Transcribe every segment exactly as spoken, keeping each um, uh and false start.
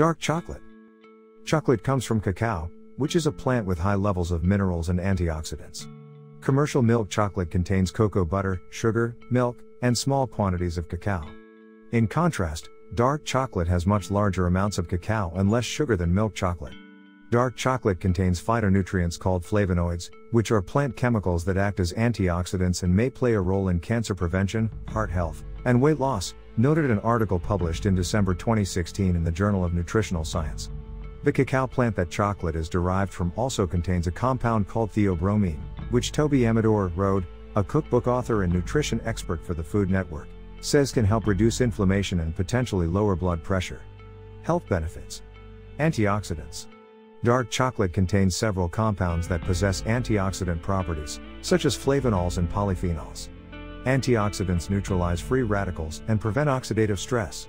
Dark chocolate. Chocolate comes from cacao, which is a plant with high levels of minerals and antioxidants. Commercial milk chocolate contains cocoa butter, sugar, milk, and small quantities of cacao. In contrast, dark chocolate has much larger amounts of cacao and less sugar than milk chocolate. Dark chocolate contains phytonutrients called flavonoids, which are plant chemicals that act as antioxidants and may play a role in cancer prevention, heart health, and weight loss, noted in an article published in December twenty sixteen in the Journal of Nutritional Science. The cacao plant that chocolate is derived from also contains a compound called theobromine, which Toby Amador Road, a cookbook author and nutrition expert for the Food Network, says can help reduce inflammation and potentially lower blood pressure. Health benefits. Antioxidants. Dark chocolate contains several compounds that possess antioxidant properties, such as flavonols and polyphenols. Antioxidants neutralize free radicals and prevent oxidative stress.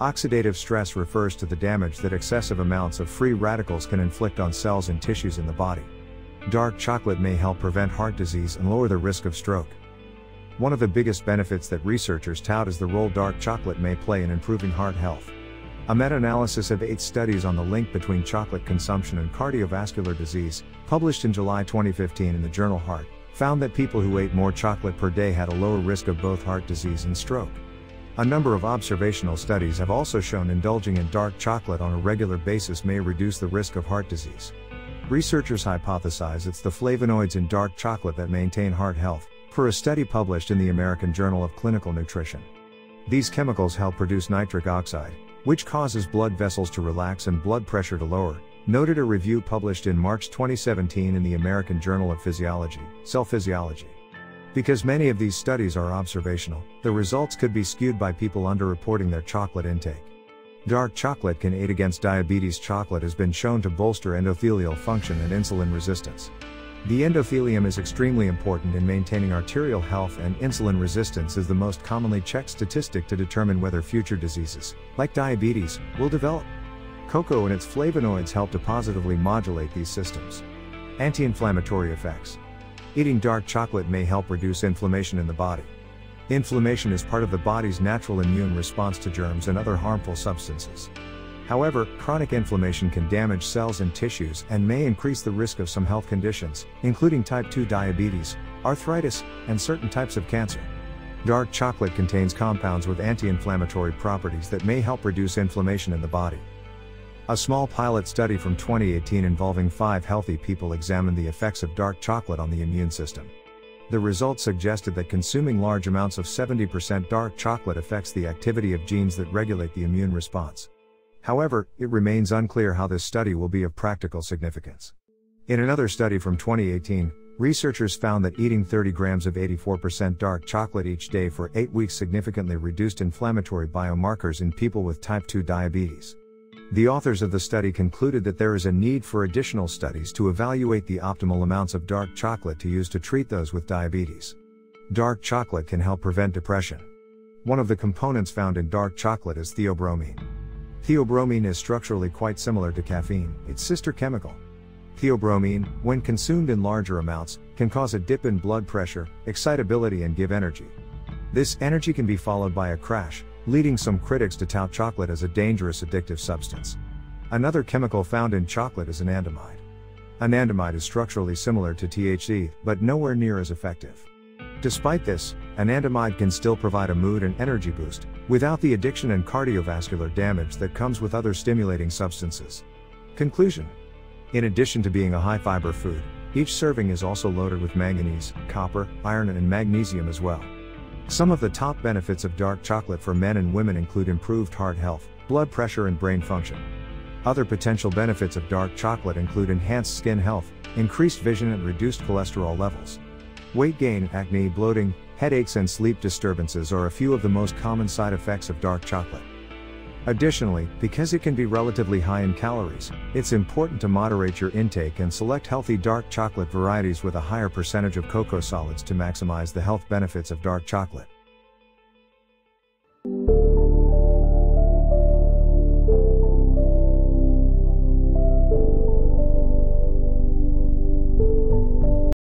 Oxidative stress refers to the damage that excessive amounts of free radicals can inflict on cells and tissues in the body. Dark chocolate may help prevent heart disease and lower the risk of stroke. One of the biggest benefits that researchers tout is the role dark chocolate may play in improving heart health. A meta-analysis of eight studies on the link between chocolate consumption and cardiovascular disease, published in July twenty fifteen in the journal Heart, found that people who ate more chocolate per day had a lower risk of both heart disease and stroke. A number of observational studies have also shown indulging in dark chocolate on a regular basis may reduce the risk of heart disease. Researchers hypothesize it's the flavonoids in dark chocolate that maintain heart health, per a study published in the American Journal of Clinical Nutrition. These chemicals help produce nitric oxide, which causes blood vessels to relax and blood pressure to lower, noted a review published in March twenty seventeen in the American Journal of Physiology, Cell Physiology. Because many of these studies are observational, the results could be skewed by people underreporting their chocolate intake. Dark chocolate can aid against diabetes. Chocolate has been shown to bolster endothelial function and insulin resistance. The endothelium is extremely important in maintaining arterial health, and insulin resistance is the most commonly checked statistic to determine whether future diseases, like diabetes, will develop. Cocoa and its flavonoids help to positively modulate these systems. Anti-inflammatory effects. Eating dark chocolate may help reduce inflammation in the body. Inflammation is part of the body's natural immune response to germs and other harmful substances. However, chronic inflammation can damage cells and tissues and may increase the risk of some health conditions, including type two diabetes, arthritis, and certain types of cancer. Dark chocolate contains compounds with anti-inflammatory properties that may help reduce inflammation in the body. A small pilot study from twenty eighteen involving five healthy people examined the effects of dark chocolate on the immune system. The results suggested that consuming large amounts of seventy percent dark chocolate affects the activity of genes that regulate the immune response. However, it remains unclear how this study will be of practical significance. In another study from twenty eighteen, researchers found that eating thirty grams of eighty-four percent dark chocolate each day for eight weeks significantly reduced inflammatory biomarkers in people with type two diabetes. The authors of the study concluded that there is a need for additional studies to evaluate the optimal amounts of dark chocolate to use to treat those with diabetes. Dark chocolate can help prevent depression. One of the components found in dark chocolate is theobromine. Theobromine is structurally quite similar to caffeine, its sister chemical. Theobromine, when consumed in larger amounts, can cause a dip in blood pressure, excitability, and give energy. This energy can be followed by a crash, leading some critics to tout chocolate as a dangerous addictive substance. Another chemical found in chocolate is anandamide. Anandamide is structurally similar to T H C, but nowhere near as effective. Despite this, anandamide can still provide a mood and energy boost, without the addiction and cardiovascular damage that comes with other stimulating substances. Conclusion. In addition to being a high-fiber food, each serving is also loaded with manganese, copper, iron, and magnesium as well. Some of the top benefits of dark chocolate for men and women include improved heart health, blood pressure, and brain function. Other potential benefits of dark chocolate include enhanced skin health, increased vision, and reduced cholesterol levels. Weight gain, acne, bloating, headaches, and sleep disturbances are a few of the most common side effects of dark chocolate. Additionally, because it can be relatively high in calories, it's important to moderate your intake and select healthy dark chocolate varieties with a higher percentage of cocoa solids to maximize the health benefits of dark chocolate.